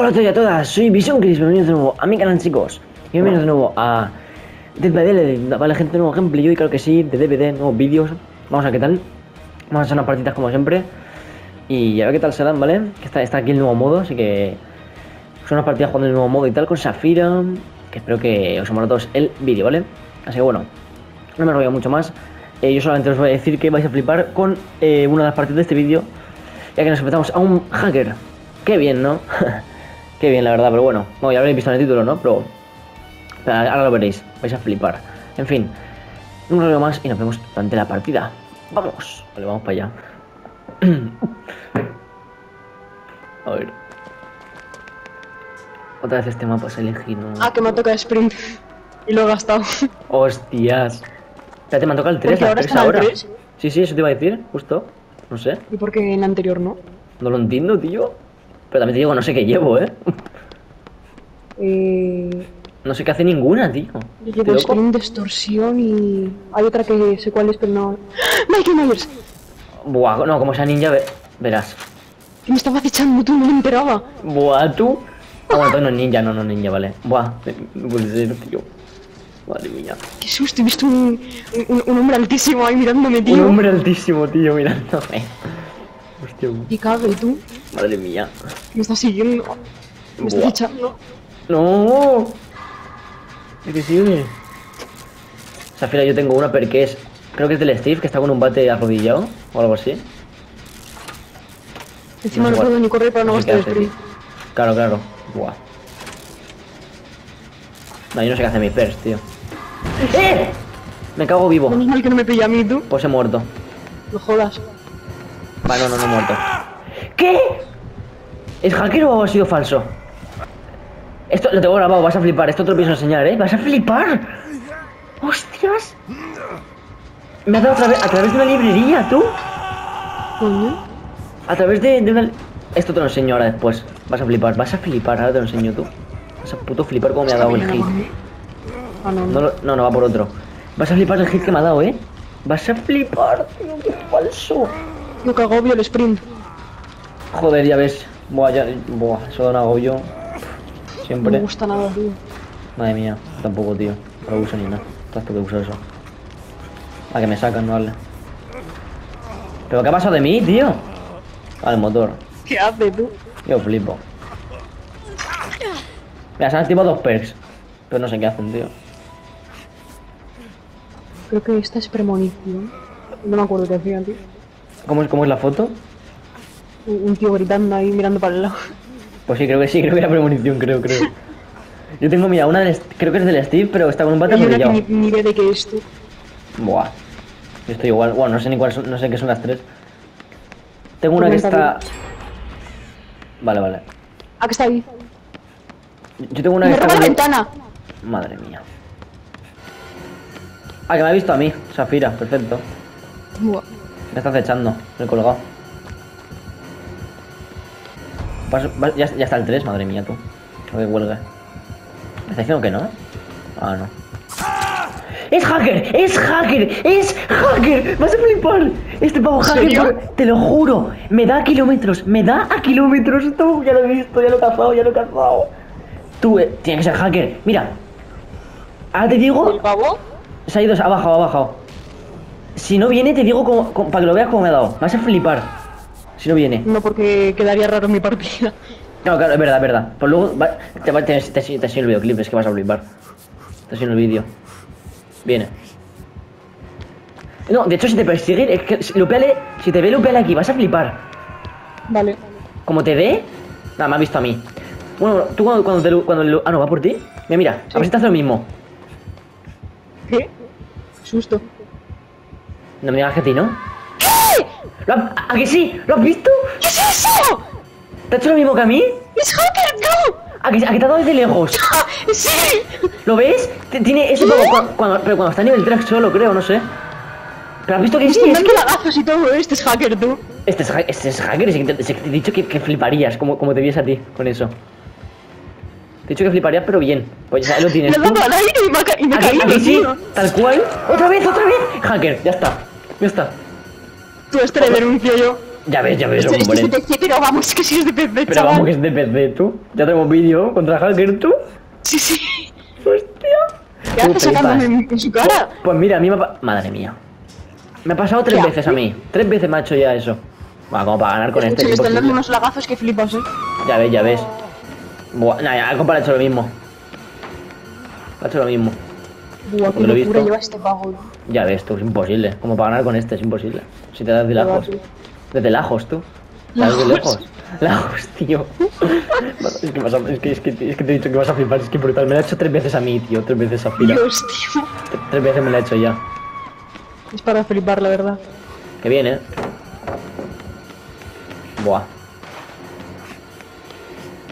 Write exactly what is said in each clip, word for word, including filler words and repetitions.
Hola a todos y a todas, soy VisionCris, bienvenidos de nuevo a mi canal, chicos. Bienvenidos de nuevo a Dead by Daylight, vale gente, nuevo ejemplo, yo y claro que sí, de D V D, nuevos vídeos. Vamos a ver qué tal, vamos a hacer unas partidas como siempre. Y a ver qué tal serán, ¿vale? Que está, está aquí el nuevo modo, así que son unas partidas jugando el nuevo modo y tal, con Saphira. Que espero que os hemos dado todos el vídeo, ¿vale? Así que bueno, no me enrollo mucho más. eh, Yo solamente os voy a decir que vais a flipar con eh, una de las partidas de este vídeo, ya que nos enfrentamos a un hacker. Qué bien, ¿no? Qué bien, la verdad, pero bueno, bueno, ya habréis visto en el título, ¿no? Pero, pero ahora lo veréis, vais a flipar. En fin, un rollo más y nos vemos durante la partida. ¡Vamos! Vale, vamos para allá. A ver. Otra vez este mapa se elegí, ¿no? Ah, que me toca sprint. Y lo he gastado. ¡Hostias! Espérate, me ha tocado el tres, ahora tres ahora. El tres. Sí, sí, eso te iba a decir, justo. No sé. ¿Y por qué en anterior no? No lo entiendo, tío. Pero también te digo, no sé qué llevo, ¿eh? eh... No sé qué hace ninguna, tío. Yo llevo sprint, distorsión y... Hay otra que sé cuál es, pero no... ¡Michael Myers! Buah, no, como sea ninja, ve... verás. Me estaba acechando, tú, no me enteraba. Buah, tú... Ah, bueno, entonces no es ninja, no, no ninja, vale. Buah, me volver, tío. Madre mía. Qué susto, he visto un, un, un hombre altísimo ahí mirándome, tío. Un hombre altísimo, tío, mirándome. Hostia. ¿Qué cabe, tú? Madre mía. Me está siguiendo. Me Buah. está echando. No. ¿De qué sigue? Saphira, yo tengo una perque es... Creo que es del Steve, que está con un bate arrodillado o algo así. Encima no, no puedo ni correr para no gastar el sprint. Claro, claro. Buah. No, yo no sé qué hace mi pers, tío. ¡Eh! Me cago vivo. Menos mal que no me pilla a mí, tú. Pues he muerto. No jodas. Vale, no, no, no he muerto. ¿Qué? ¿Es hacker o ha sido falso? Esto lo tengo grabado, vas a flipar. Esto te lo pienso enseñar, ¿eh? ¡Vas a flipar! ¡Hostias! Me ha dado a, tra a través de una librería, ¿tú? ¿Coño? A través de, de una... Esto te lo enseño ahora después. Vas a flipar, vas a flipar, ahora te lo enseño, tú. Vas a puto flipar como me ha dado el hit. Oh, no, no. No, no, no, va por otro. Vas a flipar el hit que me ha dado, ¿eh? Vas a flipar, tío, qué falso. Lo que agobio el sprint. Joder, ya ves. Buah, ya... Buah, eso da un agobio. Siempre. No me gusta nada, tío. Madre mía, tampoco, tío. No lo uso ni nada. Estás porque uso eso. A que me sacan, no vale. ¿Pero qué ha pasado de mí, tío? Al motor. ¿Qué haces tú? Yo flipo. Mira, se han activado dos perks. Pero no sé qué hacen, tío. Creo que esta es premonición. No me acuerdo qué hacían, tío. ¿Cómo es, cómo es la foto? Un tío gritando ahí, mirando para el lado. Pues sí, creo que sí, creo que era premonición, creo, creo. Yo tengo, mira, una del... Creo que es del Steve, pero está con un patrón brillado. Ni, ni idea de qué es, tú. Buah. Yo estoy igual. Bueno, no sé ni cuál son, no sé qué son las tres. Tengo una que está... Vale, vale. Ah, que está ahí. Yo tengo una que está... ¡Me roba la ventana! Madre mía. Ah, que me ha visto a mí, Saphira, perfecto. Buah. Me está acechando, me he colgado. Paso, ya, ya está el tres, madre mía, tú. Creo que huelga. ¿Me está diciendo que no? Ah, no. ¡Es hacker! ¡Es hacker! ¡Es hacker! ¡Vas a flipar! Este pavo hacker, yo, te lo juro. Me da a kilómetros, me da a kilómetros. Tú, ya lo he visto, ya lo he cazado, ya lo he cazado. Tú, eh, tienes que ser hacker. Mira. Ahora te digo... ¿El pavo? Se ha ido, ha bajado, ha bajado. Si no viene, te digo como, como, para que lo veas como me ha dado. Vas a flipar. Si no viene. No, porque quedaría raro en mi partida. Claro, claro, es verdad, es verdad. Pues luego va, te, te, te, te, te sigo el videoclip, es que vas a flipar. Te sigo el vídeo. Viene. No, de hecho, si te persigue, es que si, lupeale, si te ve, lupeale aquí, vas a flipar. Vale. Como te ve, nada, me ha visto a mí. Bueno, tú cuando, cuando te cuando ah, no, va por ti. Mira, mira, sí. A ver si te hace lo mismo. ¿Qué? Susto. No me digas que a ti, ¿no? ¿Qué? ¿Lo ha, ¿A que sí? ¿Lo has visto? ¿Qué es eso? ¿Te ha hecho lo mismo que a mí? ¡Es hacker, no! ¿A que, a que te ha dado desde lejos? ¡Sí! ¿Lo ves? Tiene ese pavo cuando, cuando, pero cuando está a nivel tres solo, creo, no sé. ¿Pero has visto que sí? Es que lagazos y todo, este es hacker, tú. Este es, este es hacker, si te, si te he dicho que, que fliparías, como, como te vies a ti, con eso. Te he dicho que fliparías, pero bien. Pues ahí lo tienes. Me ha dado al aire y me ha ca y me caído, tío. Sí, tal cual. ¡Otra vez, otra vez! Hacker, ya está. Ya está. Tú este le denuncio yo. Ya ves, ya ves. Esto, esto es de P C, pero vamos, que si es de P C, pero chaval. Vamos, que es de P C, tú. Ya tengo vídeo contra Hacker, tú. Sí, sí. Hostia. ¿Qué haces sacándome en su cara? Pues, pues mira, a mí me ha... Madre mía. Me ha pasado tres veces a mí. Tres veces me ha hecho ya eso. Va, como para ganar con este. Me están dando unos lagazos que flipas, eh. Ya ves, ya ves. Buah, nada, al compa le ha hecho lo mismo. Le ha hecho lo mismo. Buah, qué locura lleva este pago. Ya ves, tú, es imposible. Como para ganar con este, es imposible. Si te das de lajos. Desde lejos, tú. ¿Lajos? ¿Sabes de lejos? Lajos, tío. Es que, vas a, es, que, es, que, es que te he dicho que vas a flipar, es que brutal. Me lo ha hecho tres veces a mí, tío. Tres veces a Fira. Dios, tío. Tres, tres veces me lo ha hecho ya. Es para flipar, la verdad. Que bien, eh. Buah.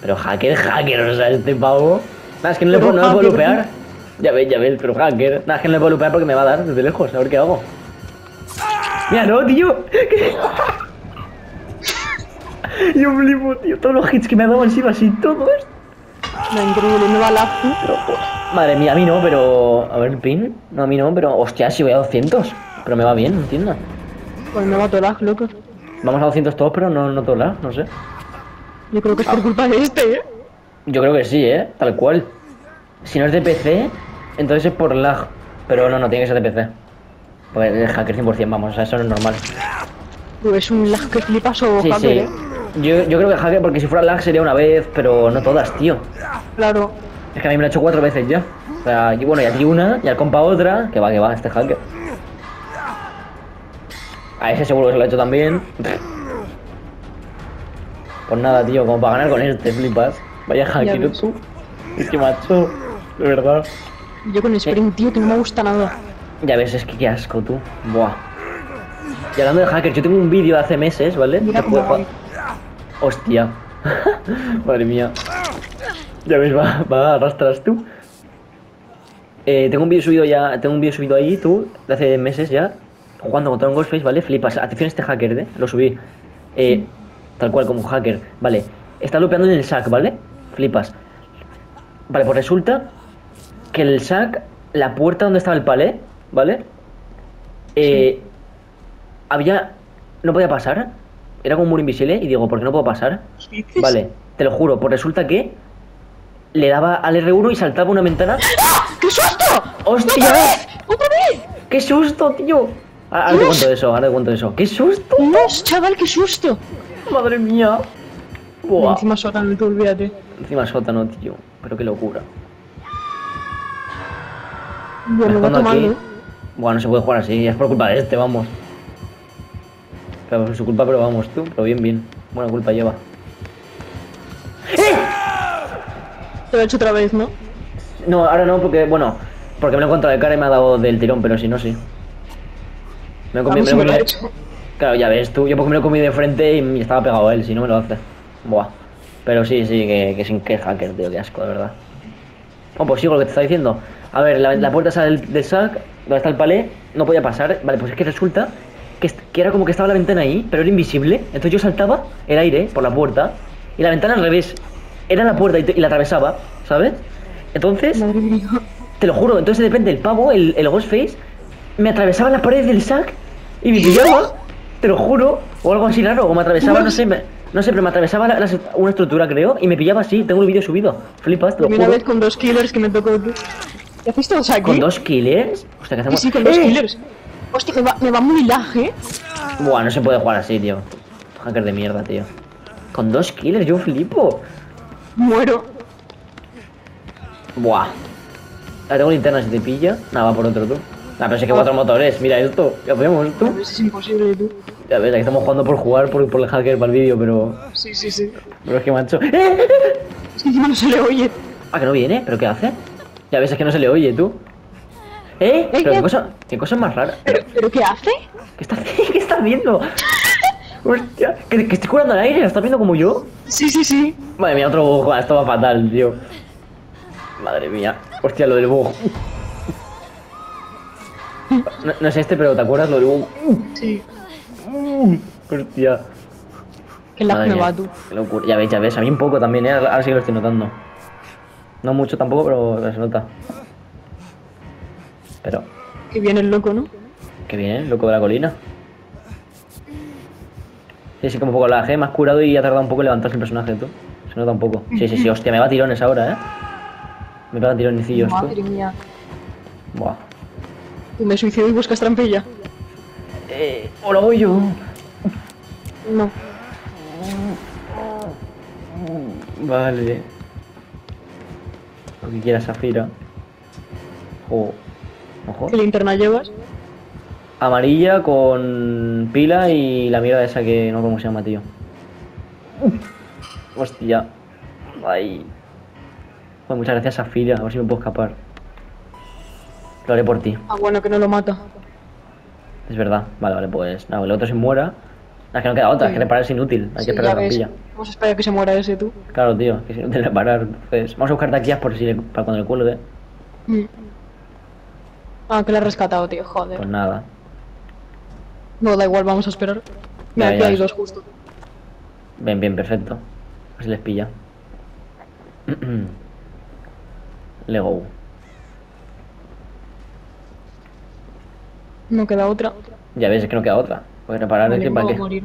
Pero hacker, hacker, o sea, este pavo. Nada, es que no le puedo, no le puedo lupear. Ya ves, ya ves, pero hacker. Nada, es que no le puedo lupear porque me va a dar desde lejos. A ver qué hago. Mira, no, tío. ¿Qué? Yo flipo, tío. Todos los hits que me ha dado han sido así, todos. No, increíble, no va la... Madre mía, a mí no, pero... A ver, pin. No, a mí no, pero... Hostia, si voy a doscientos. Pero me va bien, entiendo. Pues me va a tolar, loco. Vamos a doscientos todos, pero no, no tolar, no sé. Yo creo que es por culpa de este, ¿eh? Yo creo que sí, ¿eh? Tal cual. Si no es de P C, entonces es por lag. Pero no, no, tiene que ser de P C. Porque el hacker cien por cien, vamos, o sea, eso no es normal. Es un lag que flipas o sí, hacker, sí. ¿Eh? Yo, yo creo que hacker, porque si fuera lag sería una vez, pero no todas, tío. Claro. Es que a mí me lo ha hecho cuatro veces ya. O sea, y bueno, y a ti una, y al compa otra. Que va, que va, este hacker. A ese seguro que se lo ha hecho también. Pues nada, tío, como para ganar con este, flipas. Vaya hacker, tú. Es que macho, de verdad. Yo con el sprint, tío, que no me gusta nada. Ya ves, es que qué asco, tú. Buah. Y hablando de hackers, yo tengo un vídeo de hace meses, ¿vale? Mira cómo va. Hostia. Madre mía. Ya ves, va, va, arrastras tú. Eh, tengo un vídeo subido ya, tengo un vídeo subido ahí, tú, de hace meses ya. Jugando contra un Ghostface, ¿vale? Flipas. Atención a este hacker, ¿eh? Lo subí. Eh, sí. Tal cual, como un hacker. Vale. Está lupeando en el sac, ¿vale? Flipas. Vale, pues resulta que el sac, la puerta donde estaba el palé, ¿vale? Eh, sí. Había... No podía pasar. Era como un muro invisible y digo, ¿por qué no puedo pasar? Vale, te lo juro. Pues resulta que le daba al R uno y saltaba una ventana. ¡Ah! ¡Qué susto! ¡Hostia! ¡Otra vez! ¡Otra vez! ¡Qué susto, tío! Ahora te cuento eso, ahora te cuento eso. ¡Qué susto! ¡Dios, chaval, qué susto! ¡Madre mía! Buah. Encima sótano, tú, olvídate. Encima sótano, tío. Pero qué locura. Bueno, me tomando, aquí. ¿Eh? Bueno, no se puede jugar así, es por culpa de este, vamos. Claro, por su culpa, pero vamos, tú, pero bien, bien. Buena culpa lleva. ¡Eh! Te lo he hecho otra vez, ¿no? No, ahora no, porque, bueno, porque me lo he encontrado de cara y me ha dado del tirón, pero si no, sí. Me lo he comido, me lo he hecho. Claro, ya ves tú, yo porque me lo he comido de frente y me estaba pegado a él, si no me lo hace. Buah. Pero sí, sí, que, que sin que hacker, tío, qué asco, de verdad. Oh, pues sigo lo que te estaba diciendo. A ver, la, la puerta sale del, del sac, donde está el palé, no podía pasar. Vale, pues es que resulta que, que era como que estaba la ventana ahí, pero era invisible. Entonces yo saltaba el aire por la puerta y la ventana al revés. Era la puerta y, te, y la atravesaba, ¿sabes? Entonces, te lo juro, entonces de repente el pavo, el, el Ghostface, me atravesaba las paredes del sac y me pillaba, te lo juro, o algo así raro, o me atravesaba, no sé, me... No sé, pero me atravesaba la, la, una estructura, creo, y me pillaba así. Tengo el vídeo subido. Flipas, te lo juro. Una vez con dos killers que me tocó. ¿Qué hacéis todos aquí? ¿Con dos killers? Hostia, ¿qué hacemos? Sí, sí, con dos killers. Hostia, me va, me va muy lag, ¿eh? Buah, no se puede jugar así, tío. Hacker de mierda, tío. Con dos killers, yo flipo. Muero. Buah. Ah, tengo linterna, si te pilla. Nada, va por otro, tú. Ah, pero es que cuatro motores. Mira esto. Ya vemos, tú. Es imposible, tú. Ya ves, aquí estamos jugando por jugar, por, por el hacker para el vídeo, pero... Sí, sí, sí. Pero es que macho... ¡Eh! Es que encima no se le oye. Ah, que no viene, ¿pero qué hace? Ya ves, es que no se le oye, tú. ¿Eh? ¿Pero qué cosa, qué cosa más rara? ¿Pero, pero qué hace? ¿Qué está, qué está viendo? Hostia, ¿que, que estoy curando al aire? ¿Lo estás viendo como yo? Sí, sí, sí. Madre mía, otro bug, esto va fatal, tío. Madre mía. Hostia, lo del bug. No, no es este, pero ¿te acuerdas lo del bug? Sí. Uh, hostia. Qué lag me va, tú. Qué locura. Ya ves, ya ves. A mí un poco también, ¿eh? Ahora sí que lo estoy notando. No mucho tampoco, pero se nota. Pero... Que viene el loco, ¿no? Que viene el loco de la colina. Sí, sí, como poco. La G me has curado y ha tardado un poco en levantarse el personaje, tú. Se nota un poco. Sí, sí, sí. Hostia, me va a tirones ahora, ¿eh? Me pegan tironecillos, tú. Madre mía. Buah. Me suicido y buscas trampilla. Eh... ¿O lo hago yo? No. Vale. Lo que quieras, Saphira. Oh. Ojo. ¿Qué linterna llevas? Amarilla con pila y la mierda esa que no sé cómo se llama, tío. Hostia. Ay. Bueno, muchas gracias, Saphira. A ver si me puedo escapar. Lo haré por ti. Ah, bueno, que no lo mata. Es verdad. Vale, vale, pues nada, el otro se muera. Es que no queda otra, sí. Es que reparar es inútil. Hay sí, que esperar la trampilla. Vamos a esperar que se muera ese, tú. Claro, tío, que es inútil reparar. Entonces, vamos a buscar taquillas por si le, para cuando le cuelgue. Mm. Ah, que la he rescatado, tío, joder. Pues nada. No, da igual, vamos a esperar. Mira, aquí hay dos justo. Bien, bien, perfecto. Así les pilla. Le go. No queda otra. Ya ves, es que no queda otra. Voy a reparar vale, este para que... morir.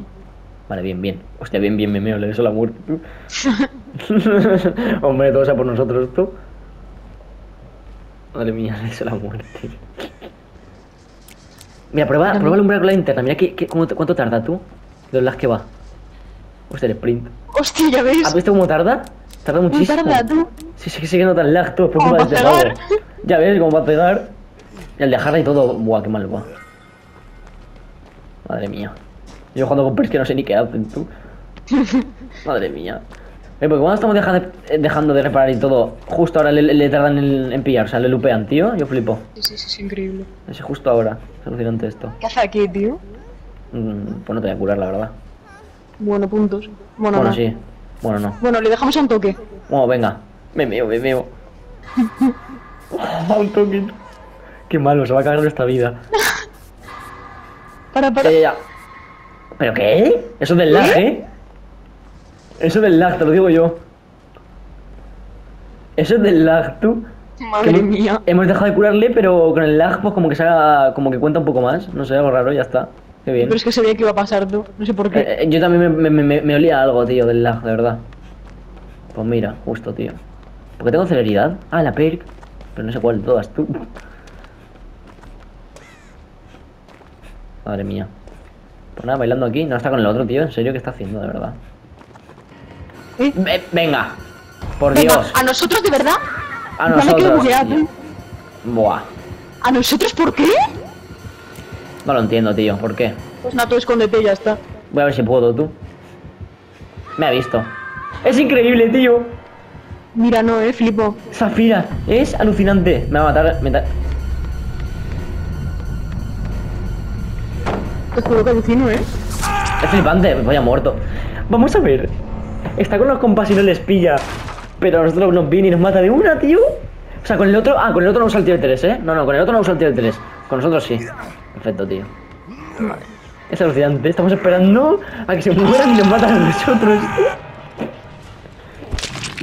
Vale, bien, bien. Hostia, bien, bien, me meo, le beso la muerte, tú. Hombre, todo sea por nosotros, tú. Madre mía, le beso la muerte. Mira, prueba, prueba alumbrar con la linterna. Mira que, que, cuánto tarda, tú. De las que va. Hostia, el sprint. Hostia, ya ves. ¿Has visto cómo tarda? Tarda muchísimo. ¿Cómo tarda, tú? Sí, sí, sí que no tan lag, tú. Después va a pegar. Ya ves cómo va a pegar. Y al dejarla y todo, buah, qué mal, buah. Madre mía. Yo jugando con Pers que no sé ni qué hacen, tú. Madre mía. Eh, porque cuando estamos dejando de, dejando de reparar y todo, justo ahora le, le tardan en, en pillar, o sea, le lupean, tío. Yo flipo. Sí, sí, sí, es increíble. Es justo ahora. Es alucinante esto. ¿Qué hace aquí, tío? Mm, pues no te voy a curar, la verdad. Bueno, puntos. Bueno, bueno no. sí. Bueno, no. Bueno, le dejamos a un toque. Bueno, venga. Me meo, me meo. A un toque. Qué malo, se va a cagar nuestra vida. Para, para. Ya, ya, ya. ¿Pero qué? Eso del lag, ¿eh? ¿eh? Eso del lag, te lo digo yo. Eso es del lag, tú. Madre que mía. Hemos, hemos dejado de curarle, pero con el lag, pues como que se haga, como que cuenta un poco más. No sé, algo raro, ya está. Qué bien. Pero es que sabía que iba a pasar, tú. No sé por qué. Eh, eh, yo también me, me, me, me olía algo, tío, del lag, de verdad. Pues mira, justo, tío. ¿Por qué tengo celeridad? Ah, la perk. Pero no sé cuál de todas, tú. Madre mía. Pues nada, bailando aquí. No está con el otro, tío. En serio, ¿qué está haciendo, de verdad? ¿Eh? Ve venga. Por venga, Dios. ¿A nosotros, de verdad? A ya nosotros. Me Buah. ¿A nosotros por qué? No lo entiendo, tío. ¿Por qué? Pues nada, tú escóndete y ya está. Voy a ver si puedo, tú. Me ha visto. Es increíble, tío. Mira, no, eh, flipo. Saphira, es alucinante. Me va a matar. Me Te juro que alucino, ¿eh? Es flipante, me voy a muerto. Vamos a ver. Está con los compas y no les pilla. Pero a nosotros nos viene y nos mata de una, tío. O sea, con el otro... Ah, con el otro no usa el tiro de tres, ¿eh? No, no, con el otro no usa el tiro de tres. Con nosotros sí. Perfecto, tío. Vale. Es alucinante. Estamos esperando a que se mueran y nos matan a nosotros, tío.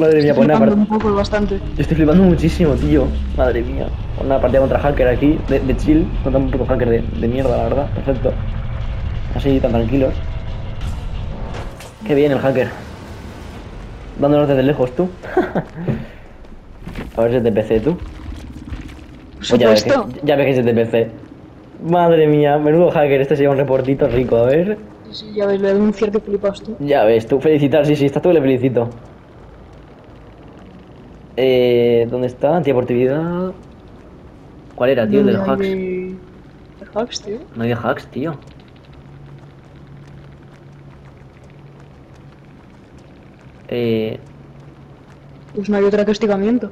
Madre mía, pues nada. Estoy flipando un poco, bastante. Yo estoy flipando muchísimo, tío. Madre mía. Una partida contra hacker aquí, de, de chill. Contra un puto hacker de, de mierda, la verdad. Perfecto. Así, tan tranquilos. Qué bien el hacker. Dándonos desde lejos, tú. A ver si es de P C, tú. Pues ya ves que, ya ves que es de P C. Madre mía, menudo hacker. Este sería un reportito rico, a ver. Sí, sí, ya ves, le doy un cierto flipas, tú. Ya ves, tú. Felicitar, sí, sí, estás tú, le felicito. Eh... ¿Dónde está? Antideportividad... ¿Cuál era, tío, no, de los hacks? De... de hacks, tío. No hay de hacks, tío. Eh... Pues no hay otra que hostigamiento.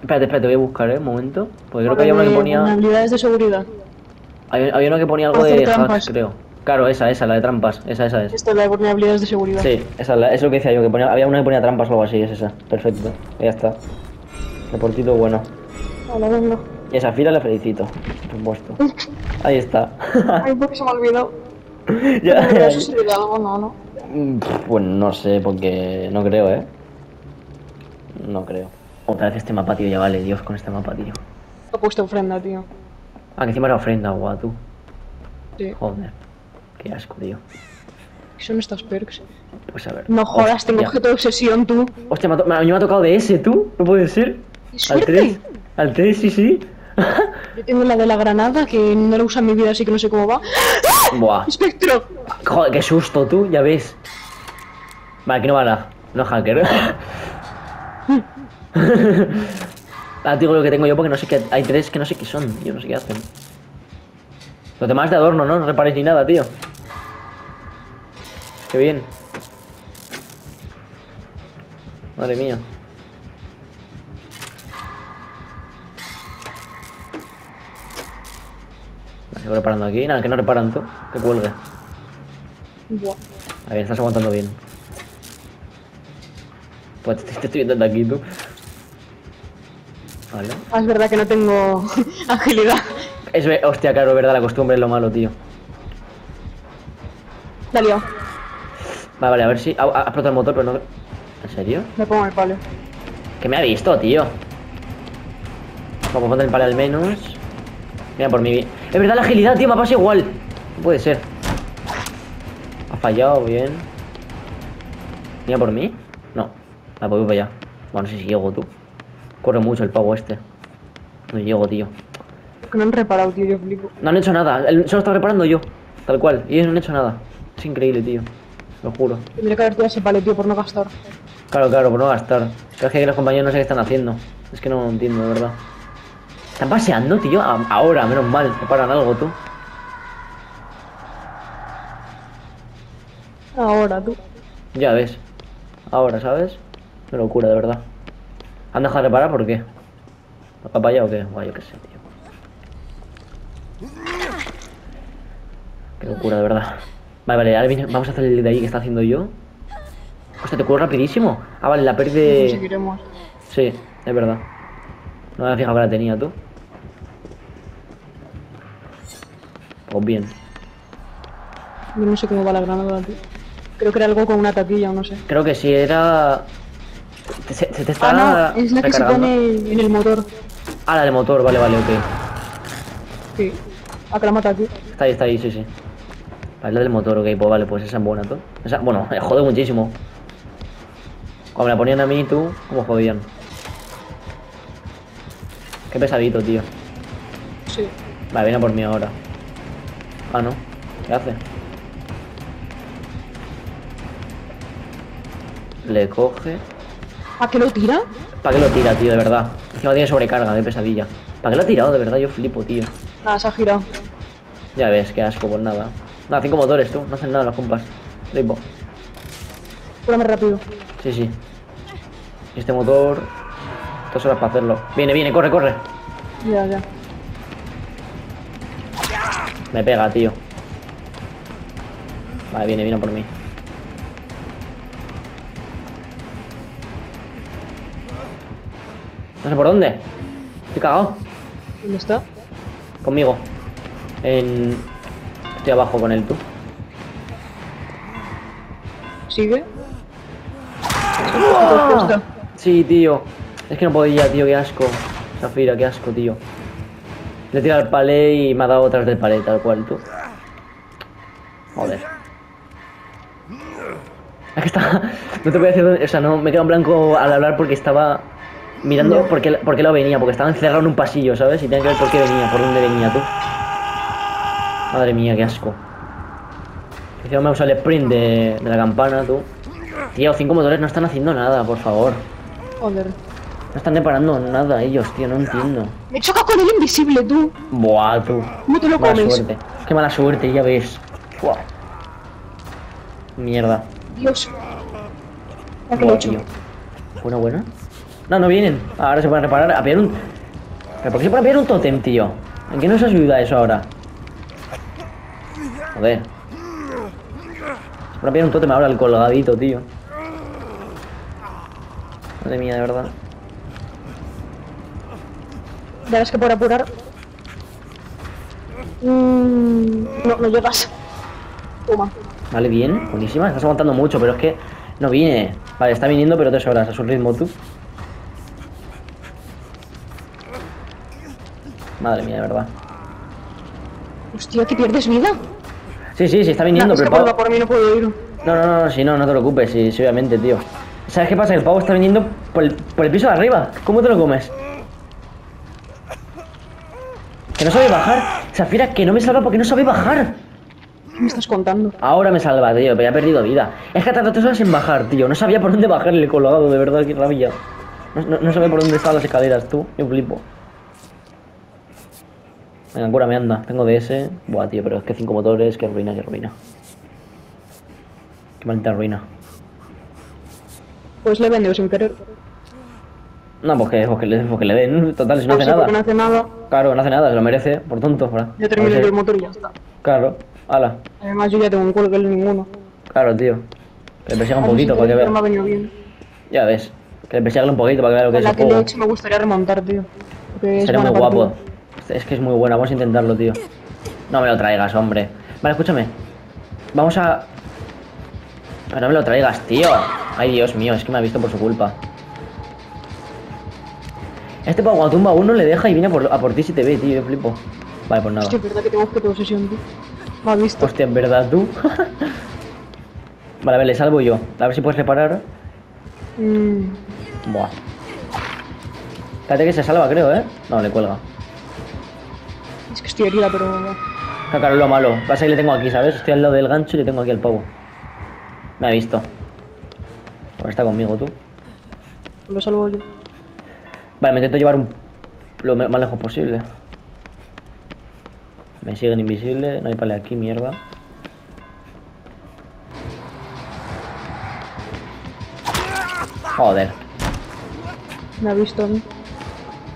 Espérate, espérate, voy a buscar, eh, un momento. Porque creo que había una que ponía... habilidades de seguridad. Había, había una que ponía algo de hacks, creo. Claro, esa, esa, la de trampas. Esa, esa es. Esta es la que ponía habilidades de seguridad. Sí, esa es, la, es lo que decía yo, que ponía, había una que ponía trampas o algo así, es esa. Perfecto, ya está. Reportito bueno. Hola, venga. Y a Saphira le felicito, por supuesto. Ahí está. Ay, porque se me ha olvidado. Ya. Pero eso sirve de algo, no, ¿no? Pues no sé, porque no creo, ¿eh? No creo. Otra vez este mapa, tío, ya vale, Dios, con este mapa, tío. He puesto ofrenda, tío. Ah, que encima era ofrenda, guau, tú. Sí. Joder. Qué asco, tío. ¿Qué son estas perks? Pues a ver. No jodas, hostia. Tengo objeto de obsesión, tú. Hostia, me ha, me, me ha tocado de ese, tú. No puede ser. Al tres. Al tres, sí, sí. Yo tengo la de la granada, que no la usa en mi vida, así que no sé cómo va. Buah. ¡Espectro! Joder, qué susto, tú, ya ves. Vale, que no va nada. No hacker. Ah, digo lo que tengo yo porque no sé qué. Hay tres que no sé qué son, yo no sé qué hacen. Los demás de adorno, ¿no? No reparéis ni nada, tío. Qué bien. Madre mía. Vale, sigo reparando aquí. Nada, que no reparan tú. Que cuelgue. A ver, estás aguantando bien. Pues te, te estoy viendo de aquí, tú. Vale. Ah, es verdad que no tengo agilidad. Es, hostia, claro, es verdad, la costumbre es lo malo, tío. Dale. Vale, vale, a ver si... Ha, ha explotado el motor, pero no... ¿En serio? Me pongo el palo. Que me ha visto, tío. Vamos, ponte el palo al menos. Mira, por mi... Es verdad, la agilidad, tío, me pasa igual. No puede ser. Ha fallado, bien. Mira, por mí. No, la puedo ir para allá. Bueno, no sé si llego, tú. Corre mucho el pavo este. No llego, tío. Que no han reparado, tío, yo flipo. No han hecho nada, el, solo está reparando yo. Tal cual, y ellos no han hecho nada. Es increíble, tío, lo juro. Tendría que haber tirado ese palo, tío, por no gastar. Claro, claro, por no gastar. Pero es que los compañeros no sé qué están haciendo. Es que no lo entiendo, de verdad. ¿Están paseando, tío? A, ahora, menos mal, reparan algo, tú. Ahora, tú. Ya ves. Ahora, ¿sabes? Una locura, de verdad. ¿Han dejado de reparar por qué? ¿Papaya o qué? Guay, yo qué sé, tío. Qué locura, de verdad. Vale, vale, ahora viene, vamos a hacer el de ahí que está haciendo yo. Hostia, te curo rapidísimo. Ah, vale, la perde... Conseguiremos. Sí, es verdad. No me había fijado que la tenía, tú. Pues bien. Yo no sé cómo va la granada, tío. Creo que era algo con una taquilla o no sé. Creo que sí, era... Se, se te está ah, no, es la que se pone en el motor. Ah, la del motor, vale, vale, ok. Sí, aclamata aquí. Está ahí, está ahí, sí, sí. Vale, la del motor, ok, pues vale, pues esa es buena, tú. Esa, bueno, jode muchísimo. Cuando me la ponían a mí, tú, cómo jodían. Qué pesadito, tío. Sí. Vale, viene por mí ahora. Ah, no, ¿qué hace? Le coge... ¿Para qué lo tira? ¿Para qué lo tira, tío? De verdad. Encima tiene sobrecarga de pesadilla. ¿Para qué lo ha tirado? De verdad, yo flipo, tío. Nada, se ha girado. Ya ves, qué asco, por nada. Nada, cinco motores, tú. No hacen nada los compas. Flipo. Cúrame rápido. Sí, sí. Este motor... Dos horas para hacerlo. Viene, viene, corre, corre. Ya, ya. Me pega, tío. Vale, viene, viene por mí. No sé por dónde. Estoy cagado. ¿Dónde está? Conmigo. En... Estoy abajo con él, tú. ¿Sigue? ¡Oh! Sí, tío. Es que no podía, tío. Qué asco. Saphira, qué asco, tío. Le he tirado al palé y me ha dado otras del palé, tal cual, tú. Joder. Es que estaba... No te voy a decir... O sea, no... Me quedo en blanco al hablar porque estaba... Mirando por qué, por qué lo venía, porque estaba encerrado en un pasillo, ¿sabes? Y tenía que ver por qué venía, por dónde venía, tú. Madre mía, qué asco. Encima me usa el sprint de, de la campana, tú. Tío, cinco motores no están haciendo nada, por favor. Joder. No están reparando nada ellos, tío, no entiendo. Me choca con el invisible, tú. Buah, tú. No te lo comes. Mala suerte. Qué mala suerte, ya ves. Buah. Mierda. Dios. Buah, tío. Buena, buena. No, no vienen. Ahora se pueden reparar. A pillar un... ¿Pero por qué se pueden pillar un tótem, tío? ¿En qué nos ayuda eso ahora? Joder. Se pueden pillar un tótem ahora, el colgadito, tío. Madre mía, de verdad. Ya ves que por apurar... Mm, no, no llegas. Toma. Vale, bien. Buenísima. Estás aguantando mucho, pero es que... No viene. Vale, está viniendo, pero tres horas. A su ritmo, tú. Madre mía, de verdad. Hostia, ¿que pierdes vida? Sí, sí, sí, está viniendo, no, pero Pau... por mí no puedo ir. No, no, no, no, si no, no te preocupes, sí, sí, obviamente, tío. ¿Sabes qué pasa? El pavo está viniendo por el, por el piso de arriba. ¿Cómo te lo comes? Que no sabe bajar. Saphira, que no me salva porque no sabe bajar. ¿Qué me estás contando? Ahora me salva, tío, pero ya he perdido vida. Es que ha tardado tres horas en bajar, tío. No sabía por dónde bajar el colgado, de verdad, qué rabia. No, no, no sabía por dónde estaban las escaleras, tú. Yo flipo. Venga, cura, me anda. Tengo D S. Buah, tío, pero es que cinco motores, qué ruina, qué ruina. Qué maldita ruina. Pues le he vendido sin querer. No, pues que, pues que, le, pues que le den. Total, si no, no hace nada. No hace nada. Claro, no hace nada, se lo merece, por tonto. ¿Verdad? Yo termino el motor y ya está. Claro, ala. Además, yo ya tengo un culo que es ninguno. Claro, tío. Que le persiga un poquito para que vea. No me ha venido bien. Ya ves. Que le persiga un poquito para que vea lo que es el juego. La que me gustaría remontar, tío. Sería muy guapo. Es que es muy buena, vamos a intentarlo, tío. No me lo traigas, hombre. Vale, escúchame. Vamos a... No me lo traigas, tío. Ay, Dios mío, es que me ha visto por su culpa. Este Paguatumba uno le deja y viene a por, a por ti si te ve, tío, yo flipo. Vale, pues nada. Hostia, es verdad que tengo que tener obsesión, tío. Me has visto. Hostia, en verdad, tú. Vale, a ver, le salvo yo. A ver si puedes reparar. Mm. Buah. Espérate que se salva, creo, ¿eh? No, le cuelga. Es que estoy herida, pero... Claro, lo malo. Pasa que le tengo aquí, ¿sabes? Estoy al lado del gancho y le tengo aquí al pavo. Me ha visto. Pues está conmigo, tú. Lo salvo yo. Vale, me intento llevar un... lo más lejos posible. Me siguen invisibles. No hay pale aquí, mierda. Joder. Me ha visto a mí.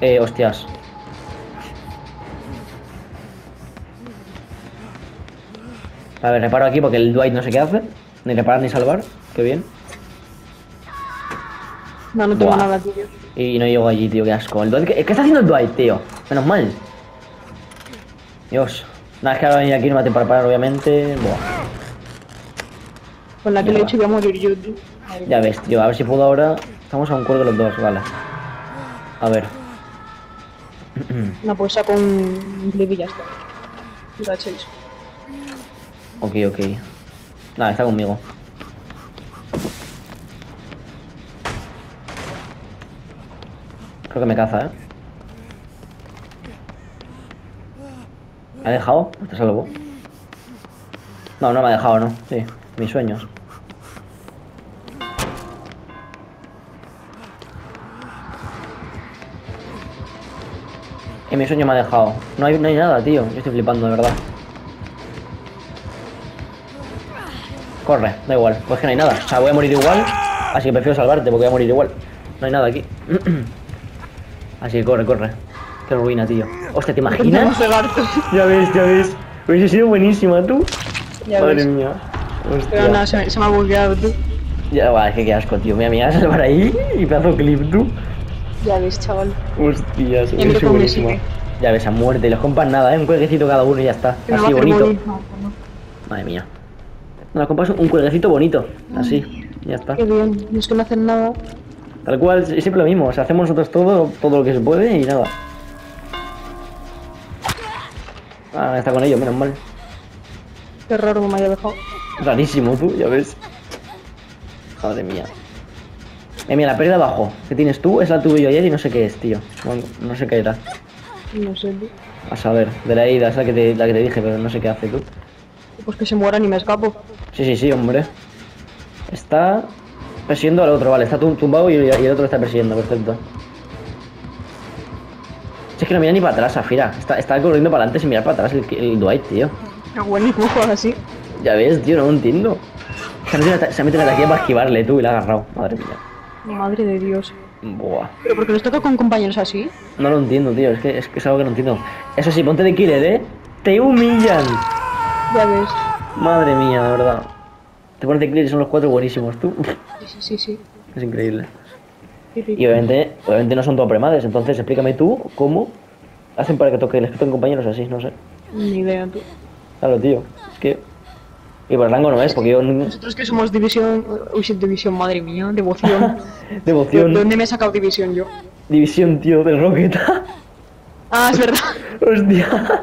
Eh, hostias. A ver, reparo aquí porque el Dwight no sé qué hace. Ni reparar ni salvar. Qué bien. No, no tengo Buah. nada, tío. Y no llego allí, tío. Qué asco. El Dwight, ¿qué, ¿Qué está haciendo el Dwight, tío? Menos mal. Dios. Nada, es que ahora venir aquí no me va a preparar, obviamente. Buah. Con la que le he hecho voy a morir yo, tío. Ya ves, tío. A ver si puedo ahora. Estamos a un cuerpo los dos, vale. A ver. No, pues saco un clip y ya está. Y la chase. Ok, ok. Nada, está conmigo. Creo que me caza, ¿eh? ¿Me ha dejado? ¿Te salvo? No, no me ha dejado, ¿no? Sí, mis sueños. Y mi sueño me ha dejado. No hay, no hay nada, tío. Yo estoy flipando, de verdad. Corre, da igual, pues que no hay nada. O sea, voy a morir igual, así que prefiero salvarte porque voy a morir igual. No hay nada aquí. Así que corre, corre. Qué ruina, tío. Hostia, ¿te imaginas? Ya ves, ya ves. Hubiese sido buenísima, tú. Ya Madre ves. mía. Hostia. Pero nada, se, se me ha bugueado, tú. Ya, guau, es que qué asco, tío. Mira, me vas a salvar ahí y pedazo clip, tú. Ya ves, chaval. Hostia, se me buenísima. Ya ves, a muerte. Los compas nada, ¿eh? Un cuelguecito cada uno y ya está. Pero así bonito. Morir, no, no. Madre mía. Nos compras un cuelguecito bonito, así, ya está. Qué bien, no es que no hacen nada. Tal cual, es siempre lo mismo, o sea, hacemos nosotros todo, todo lo que se puede y nada. Ah, está con ellos, menos mal. Qué raro que me haya dejado. Rarísimo, tú, ya ves. Madre mía. Eh, mira, la pérdida abajo, que tienes tú, es la tuve yo ayer y no sé qué es, tío. Bueno, no sé qué era. No sé, tío. A saber, de la ida, es la que te, la que te dije, pero no sé qué hace, tú. Pues que se mueran y me escapo. Sí, sí, sí, hombre. Está persiguiendo al otro, vale. Está tumbado y, y el otro lo está persiguiendo, perfecto. Si es que no mira ni para atrás, Saphira. Está, está corriendo para adelante sin mirar para atrás el, el Dwight, tío. Qué bueno, juegas así. Ya ves, tío, no lo entiendo. Se ha metido en la taquilla para esquivarle, tú, y la ha agarrado. Madre mía. Madre de Dios. Buah. ¿Pero por qué nos toca con compañeros así? No lo entiendo, tío. Es que es, que es algo que no entiendo. Eso sí, ponte de killer, ¿eh? Te humillan. Ya ves. Madre mía, de verdad. Te pones de clip y son los cuatro buenísimos, tú. Sí, sí, sí. Es increíble. Y obviamente, obviamente no son todo premades, entonces explícame tú cómo hacen para que toque, les toquen compañeros así, no sé. Ni idea, tú. Claro, tío. Es que... Y por rango no es, porque yo... Nosotros que somos división... Uy, división, madre mía. Devoción. Devoción. ¿Dónde me he sacado división yo? División, tío, del Rocket. Ah, es verdad. Hostia.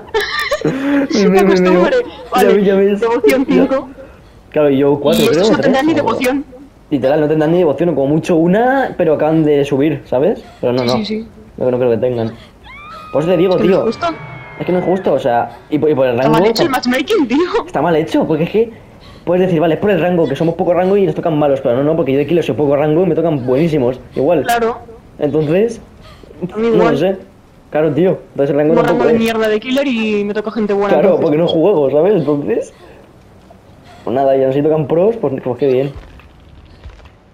Es una costumbre. Vale, ya, ya devoción cinco. Claro, y yo cuatro, creo. No tendrán ni devoción. Literal, no tendrán ni devoción, como mucho una, pero acaban de subir, ¿sabes? Pero no, sí, no. Sí, sí. No, no creo que tengan. Por eso te digo, tío. ¿Es, es que no es justo, o sea. Y, y por el rango. Está mal hecho el matchmaking, tío. Está mal hecho, porque es que puedes decir, vale, es por el rango, que somos poco rango y nos tocan malos, pero no, no, porque yo de aquí los soy poco rango y me tocan buenísimos. Igual. Claro. Entonces. Igual. No lo sé. Claro, tío. Entonces el rango no. Rango de mierda de killer y me toca gente buena. Claro, entonces, porque no juego, ¿sabes? Entonces. Pues nada, ya no si tocan pros, pues, pues qué bien.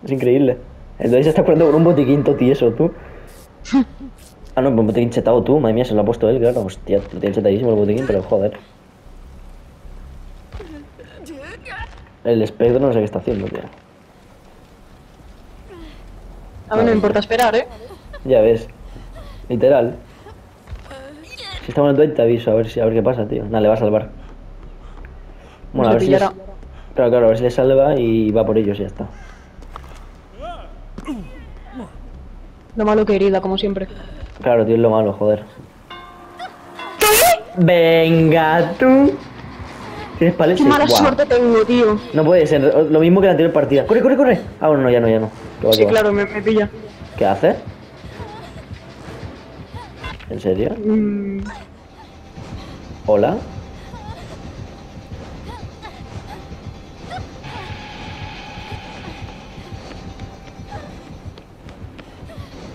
Es increíble. Entonces se está curando por un botiquín totieso, tú. Ah, no, un botiquín chetado tú, madre mía, se lo ha puesto él, claro. Hostia, lo tiene chetadísimo el botiquín, pero joder. El espectro no sé qué está haciendo, tío. A mí no me importa esperar, eh. Ya ves. Literal. Si está mal Dwight te aviso, a ver si a ver qué pasa, tío. Nada, le va a salvar. Bueno, a ver si les... Claro, claro, a ver si le salva y va por ellos y ya está. Lo malo que herida, como siempre. Claro, tío, es lo malo, joder. ¿Qué? Venga, tú. ¿Tienes paletes? Qué mala wow. suerte tengo, tío. No puede ser, lo mismo que la anterior partida. ¡Corre, corre, corre! Ah, bueno, no, ya no, ya no. Va, sí, claro, me, me pilla. ¿Qué hace? ¿En serio? Mm. ¿Hola?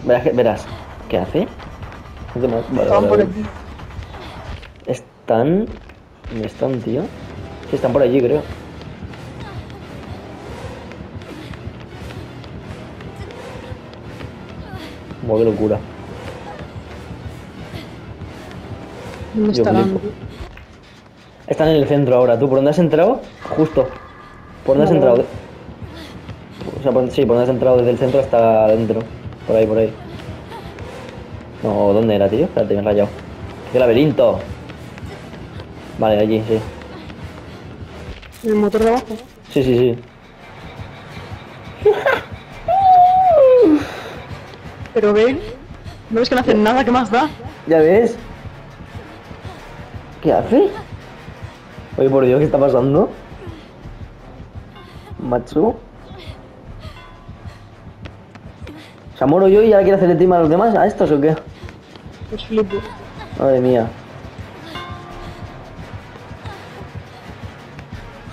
Verás, verás, ¿qué hace? Vale, vale, vale. Están... ¿Dónde están, tío? Sí, están por allí, creo. Buah, qué locura. ¿Dónde estarán? Están en el centro ahora. ¿Tú por dónde has entrado? Justo. ¿Por dónde has entrado? O sea, por... sí, por dónde has entrado desde el centro hasta adentro. Por ahí, por ahí. No, ¿dónde era, tío? Espérate, me he rayado. ¡Qué laberinto! Vale, allí, sí. ¿El motor de abajo? Sí, sí, sí. Pero ve, no ves que no hacen nada, ¿qué más da? Ya ves. ¿Qué hace? Oye, por Dios, ¿qué está pasando? Macho. ¿Se amoro yo y ahora quiero hacerle team a los demás? ¿A estos o qué? Pues flipo. Madre mía.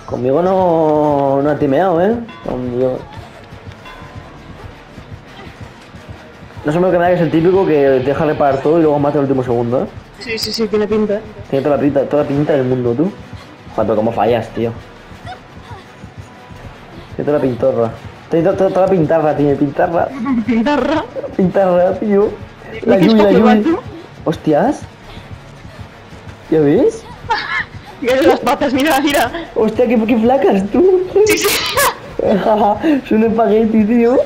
Conmigo no, no ha timeado, ¿eh? Conmigo. No sé lo que me da, que es el típico que te deja reparar todo y luego mata el último segundo, ¿eh? Sí, sí, sí, tiene pinta. Tiene toda la pinta, toda la pinta del mundo, tú. Joder, pero cómo fallas, tío. Tiene toda la pintorra. Toda, toda, toda la pintarra, tiene pintarra. Pintarra. Pintarra, tío. La Yui, la Yui. Hostias. ¿Ya ves? Mira las patas, mira, mira. Hostia, qué, qué flacas, tú. Sí, sí. Es un espagueti, tío.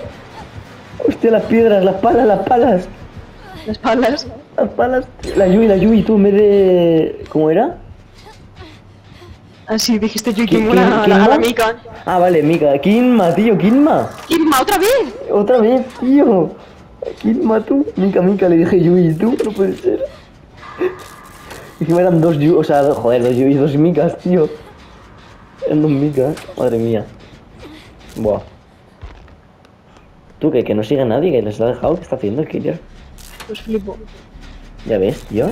Hostia, las piedras, las palas, las palas. Las palas. Las palas. La Yui, la Yui, tú, en vez de... ¿Cómo era? Ah, sí, dijiste yo Kinma, Kinma, a, la, a la Mika. Ah, vale, Mika. Kinma, tío, Kinma. Kinma, otra vez. Otra vez, tío. Kinma, tú. Mika, Mika, le dije Yui, tú. No puede ser. Y encima eran dos Yui, o sea, dos, joder, dos Yui, dos Mikas, tío. Eran dos Mikas, madre mía. Buah. Tú, que, que no sigue a nadie, que les ha dejado, ¿qué está haciendo el killer? Pues flipo. Ya ves, tío.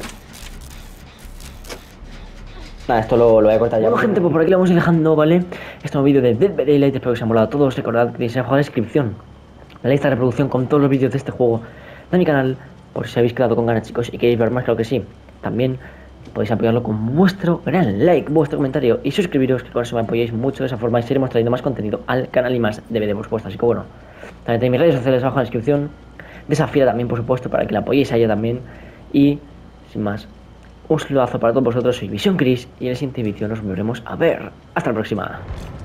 Nada, esto lo, lo voy a cortar ya. Bueno, gente, pues por aquí lo vamos a ir dejando, ¿vale? Este es un vídeo de Dead by Daylight, espero que os haya molado a todos. Recordad que se ha dejado en la descripción la lista de reproducción con todos los vídeos de este juego de mi canal, por si habéis quedado con ganas, chicos, y queréis ver más, claro que sí. También podéis apoyarlo con vuestro gran like, vuestro comentario y suscribiros, que con eso me apoyáis mucho de esa forma y seguiremos trayendo más contenido al canal y más D V D, por supuesto. Así que bueno, también tenéis mis redes sociales abajo en la descripción, de Saphira también, por supuesto, para que la apoyéis a ella también. Y sin más, un saludazo para todos vosotros, soy VisionCris y en el siguiente vídeo nos volveremos a ver. Hasta la próxima.